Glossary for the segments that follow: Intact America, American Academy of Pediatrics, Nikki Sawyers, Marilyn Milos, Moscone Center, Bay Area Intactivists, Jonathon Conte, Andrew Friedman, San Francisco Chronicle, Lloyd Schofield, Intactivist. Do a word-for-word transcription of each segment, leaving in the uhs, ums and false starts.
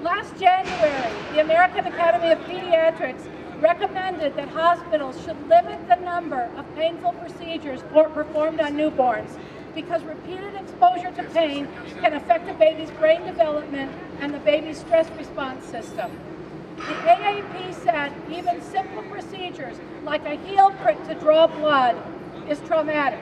Last January, the American Academy of Pediatrics recommended that hospitals should limit the number of painful procedures performed on newborns because repeated exposure to pain can affect a baby's brain development and the baby's stress response system. The A A P said even simple procedures like a heel prick to draw blood is traumatic.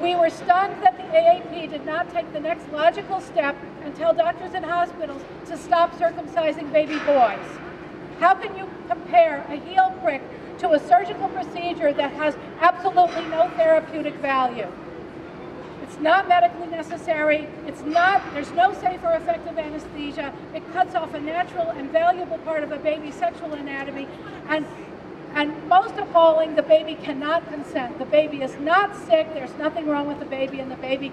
We were stunned that the A A P did not take the next logical step and tell doctors and hospitals to stop circumcising baby boys. How can you compare a heel prick to a surgical procedure that has absolutely no therapeutic value? It's not medically necessary, it's not, there's no safe or effective anesthesia, it cuts off a natural and valuable part of a baby's sexual anatomy, and, and most appalling, the baby cannot consent. The baby is not sick, there's nothing wrong with the baby, and the baby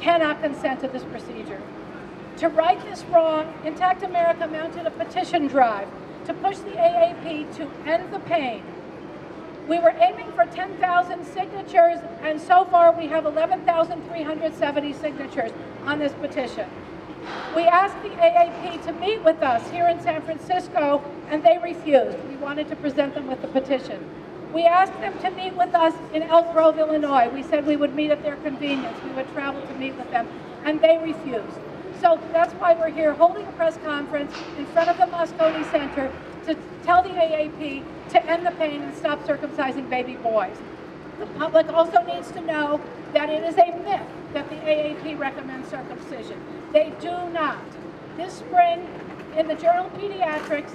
cannot consent to this procedure. To right this wrong, Intact America mounted a petition drive to push the A A P to end the pain. We were aiming for ten thousand signatures, and so far we have eleven thousand three hundred seventy signatures on this petition. We asked the A A P to meet with us here in San Francisco, and they refused. We wanted to present them with the petition. We asked them to meet with us in Elk Grove, Illinois. We said we would meet at their convenience. We would travel to meet with them, and they refused. So that's why we're here holding a press conference in front of the Moscone Center to tell the A A P to end the pain and stop circumcising baby boys. The public also needs to know that it is a myth that the A A P recommends circumcision. They do not. This spring, in the journal Pediatrics,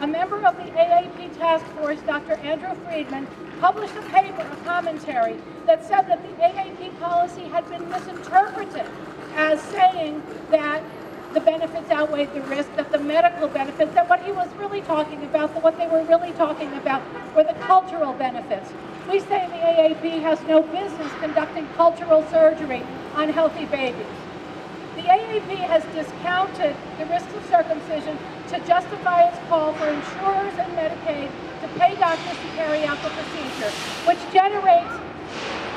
a member of the A A P task force, Doctor Andrew Friedman, published a paper, a commentary, that said that the A A P policy had been misinterpreted as saying that the benefits outweighed the risk, that the medical benefits, that what he was really talking about, that what they were really talking about were the cultural benefits. We say the A A P has no business conducting cultural surgery on healthy babies. The A A P has discounted the risk of circumcision to justify its call for insurers and Medicaid to pay doctors to carry out the procedure, which generates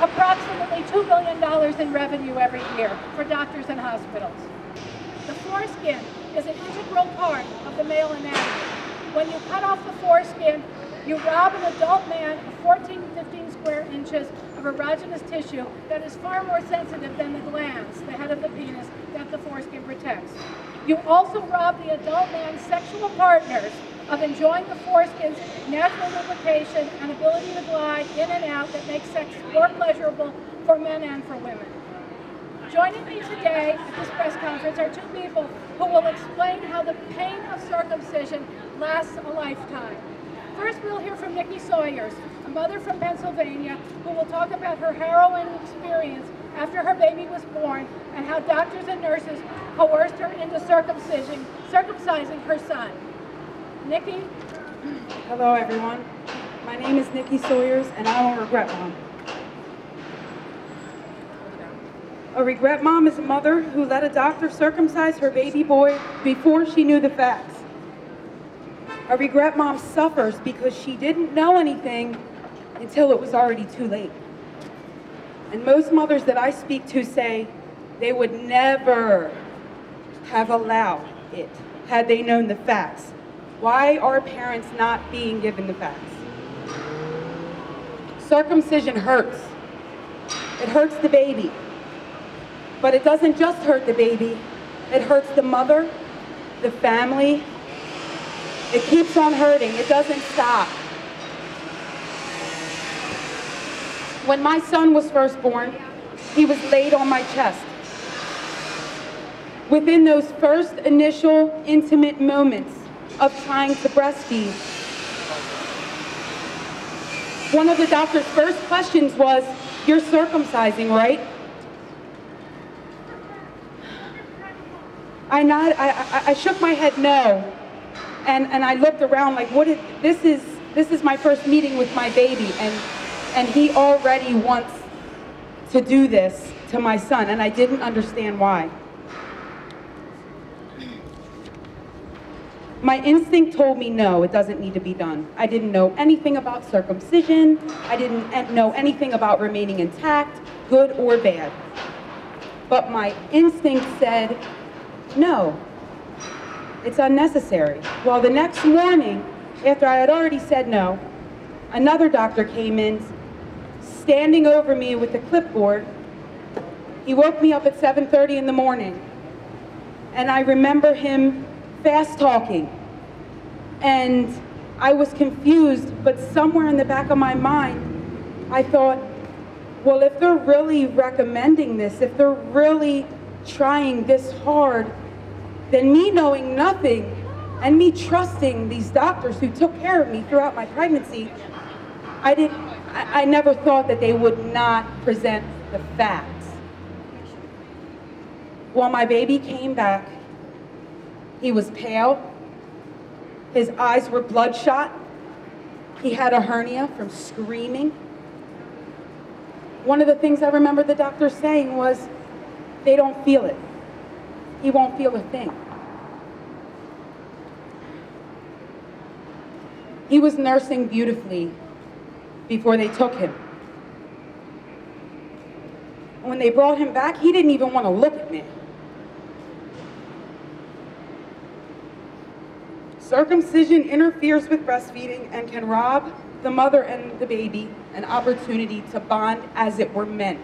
approximately two billion dollars in revenue every year for doctors and hospitals. The foreskin is an integral part of the male anatomy. When you cut off the foreskin, you rob an adult man of fourteen to fifteen square inches of erogenous tissue that is far more sensitive than the glands, the head of the penis, that the foreskin protects. You also rob the adult man's sexual partners of enjoying the foreskin's natural lubrication and ability to glide in and out that makes sex more pleasurable for men and for women. Joining me today at this press conference are two people who will explain how the pain of circumcision lasts a lifetime. First, we'll hear from Nikki Sawyers, a mother from Pennsylvania, who will talk about her harrowing experience after her baby was born and how doctors and nurses coerced her into circumcision, circumcising her son. Nikki? Hello, everyone. My name is Nikki Sawyers, and I won't regret mom. A regret mom is a mother who let a doctor circumcise her baby boy before she knew the facts. A regret mom suffers because she didn't know anything until it was already too late. And most mothers that I speak to say they would never have allowed it had they known the facts. Why are parents not being given the facts? Circumcision hurts. It hurts the baby. But it doesn't just hurt the baby, it hurts the mother, the family. It keeps on hurting, it doesn't stop. When my son was first born, he was laid on my chest. Within those first initial intimate moments of trying to breastfeed, one of the doctor's first questions was, "You're circumcising, right?" I, not, I, I shook my head no, and, and I looked around like, what is, this is, this is my first meeting with my baby, and, and he already wants to do this to my son, and I didn't understand why. My instinct told me, no, it doesn't need to be done. I didn't know anything about circumcision. I didn't know anything about remaining intact, good or bad. But my instinct said, no, it's unnecessary. Well, the next morning, after I had already said no, another doctor came in, standing over me with a clipboard. He woke me up at seven thirty in the morning, and I remember him fast talking, and I was confused, but somewhere in the back of my mind, I thought, well, if they're really recommending this, if they're really trying this hard, then me knowing nothing and me trusting these doctors who took care of me throughout my pregnancy, I didn't, I, I never thought that they would not present the facts. Well, my baby came back. He was pale, his eyes were bloodshot, he had a hernia from screaming. One of the things I remember the doctor saying was, they don't feel it. He won't feel a thing. He was nursing beautifully before they took him. When they brought him back, he didn't even want to look at me. Circumcision interferes with breastfeeding and can rob the mother and the baby an opportunity to bond as it were meant.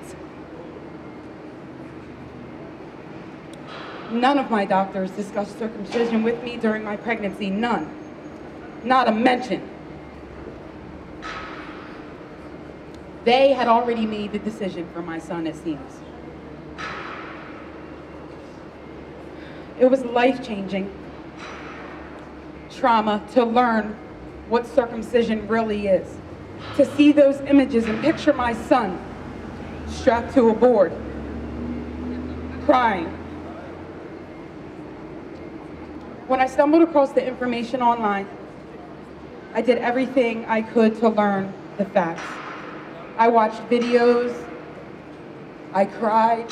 None of my doctors discussed circumcision with me during my pregnancy, none. Not a mention. They had already made the decision for my son, it seems. It was life-changing trauma to learn what circumcision really is, to see those images and picture my son strapped to a board, crying. When I stumbled across the information online, I did everything I could to learn the facts. I watched videos, I cried,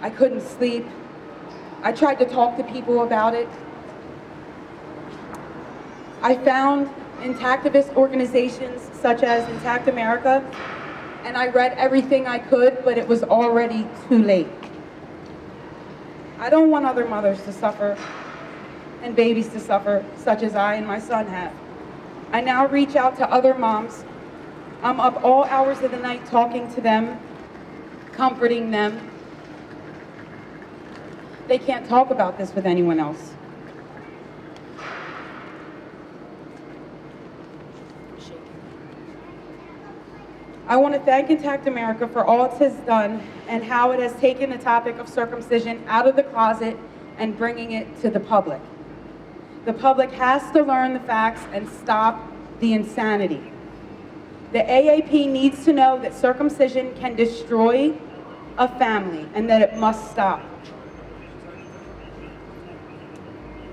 I couldn't sleep, I tried to talk to people about it. I found Intactivist organizations such as Intact America, and I read everything I could, but it was already too late. I don't want other mothers to suffer and babies to suffer, such as I and my son have. I now reach out to other moms. I'm up all hours of the night talking to them, comforting them. They can't talk about this with anyone else. I want to thank Intact America for all it has done and how it has taken the topic of circumcision out of the closet and bringing it to the public. The public has to learn the facts and stop the insanity. The A A P needs to know that circumcision can destroy a family and that it must stop.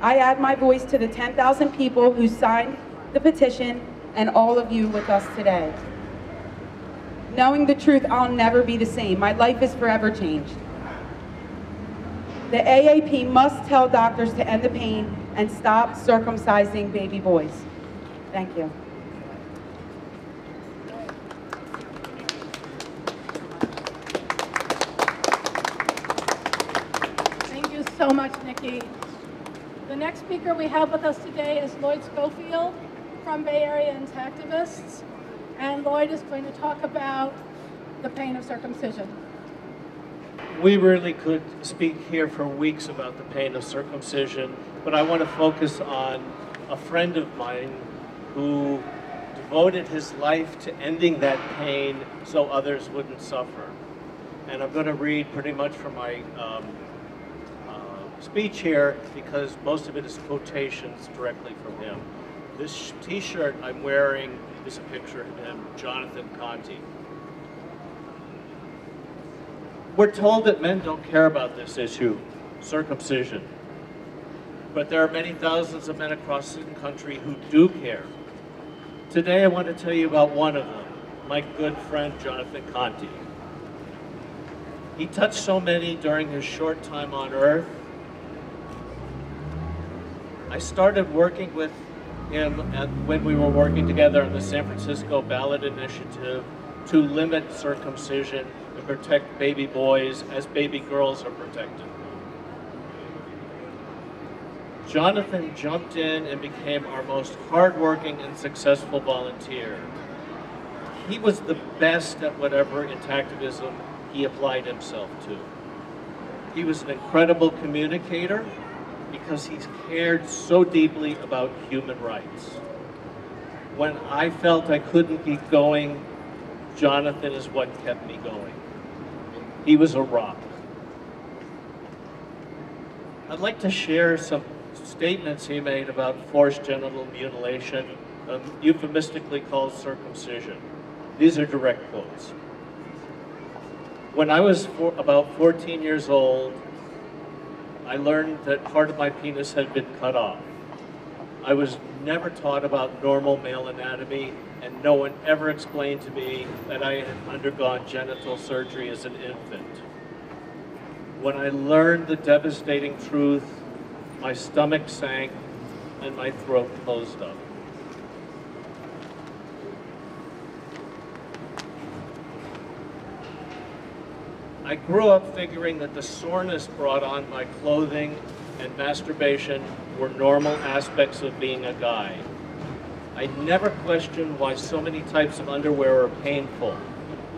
I add my voice to the ten thousand people who signed the petition and all of you with us today. Knowing the truth, I'll never be the same. My life is forever changed. The A A P must tell doctors to end the pain and stop circumcising baby boys. Thank you. Thank you so much, Nikki. The next speaker we have with us today is Lloyd Schofield from Bay Area Intactivists. And Lloyd is going to talk about the pain of circumcision. We really could speak here for weeks about the pain of circumcision, but I want to focus on a friend of mine who devoted his life to ending that pain so others wouldn't suffer. And I'm going to read pretty much from my um, uh, speech here because most of it is quotations directly from him. This t-shirt I'm wearing is a picture of him, Jonathon Conte. We're told that men don't care about this issue, circumcision. But there are many thousands of men across the country who do care. Today I want to tell you about one of them, my good friend Jonathon Conte. He touched so many during his short time on earth. I started working with him when we were working together on the San Francisco ballot initiative to limit circumcision and protect baby boys as baby girls are protected. Jonathon jumped in and became our most hardworking and successful volunteer. He was the best at whatever intactivism he applied himself to. He was an incredible communicator because he cared so deeply about human rights. When I felt I couldn't keep going, Jonathon is what kept me going. He was a rock. I'd like to share some statements he made about forced genital mutilation, um, euphemistically called circumcision. These are direct quotes. When I was for, about fourteen years old, I learned that part of my penis had been cut off. I was never taught about normal male anatomy, and no one ever explained to me that I had undergone genital surgery as an infant. When I learned the devastating truth, my stomach sank and my throat closed up. I grew up figuring that the soreness brought on by clothing and masturbation were normal aspects of being a guy. I never questioned why so many types of underwear are painful.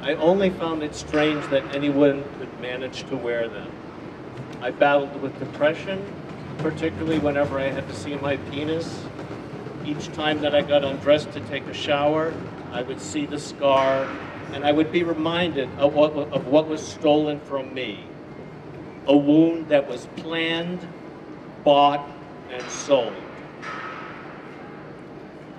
I only found it strange that anyone could manage to wear them. I battled with depression, particularly whenever I had to see my penis. Each time that I got undressed to take a shower, I would see the scar, and I would be reminded of what, of what was stolen from me, a wound that was planned, bought, and sold.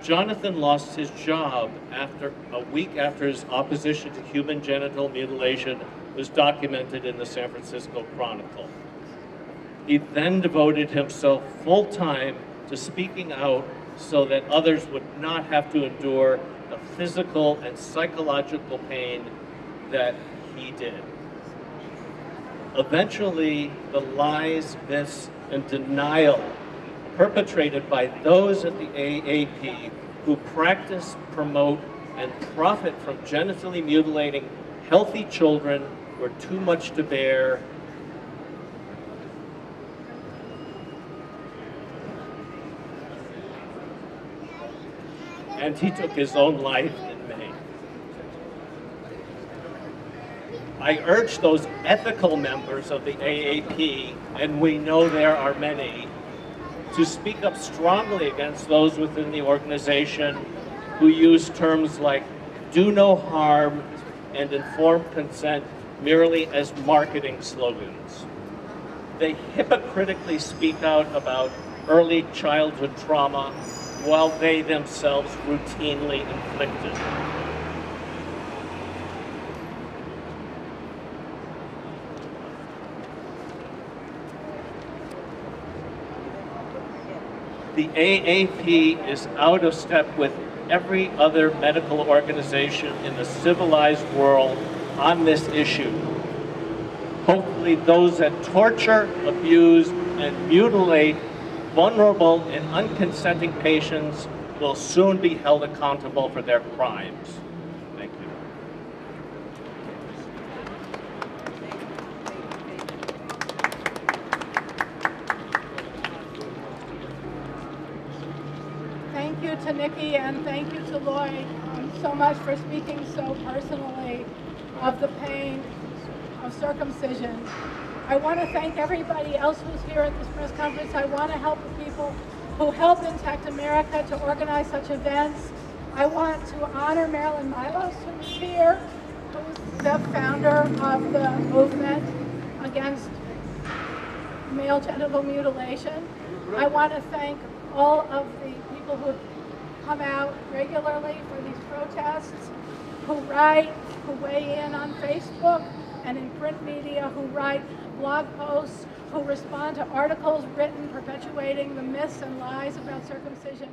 Jonathon lost his job after a week after his opposition to human genital mutilation was documented in the San Francisco Chronicle. He then devoted himself full-time to speaking out so that others would not have to endure the physical and psychological pain that he did. Eventually, the lies, myths, and denial perpetrated by those at the A A P who practice, promote, and profit from genitally mutilating healthy children were too much to bear. And he took his own life in May. I urge those ethical members of the A A P, and we know there are many, to speak up strongly against those within the organization who use terms like do no harm and informed consent merely as marketing slogans. They hypocritically speak out about early childhood trauma while they themselves routinely inflict it. The A A P is out of step with every other medical organization in the civilized world on this issue. Hopefully those that torture, abuse, and mutilate vulnerable and unconsenting patients will soon be held accountable for their crimes. Thank you. Thank you to Nikki, and thank you to Lloyd um, so much for speaking so personally of the pain of circumcision. I want to thank everybody else who's here at this press conference. I want to help the people who helped Intact America to organize such events. I want to honor Marilyn Milos, who's here, who's the founder of the movement against male genital mutilation. I want to thank all of the people who come out regularly for these protests, who write, who weigh in on Facebook and in print media, who write blog posts, who respond to articles written perpetuating the myths and lies about circumcision.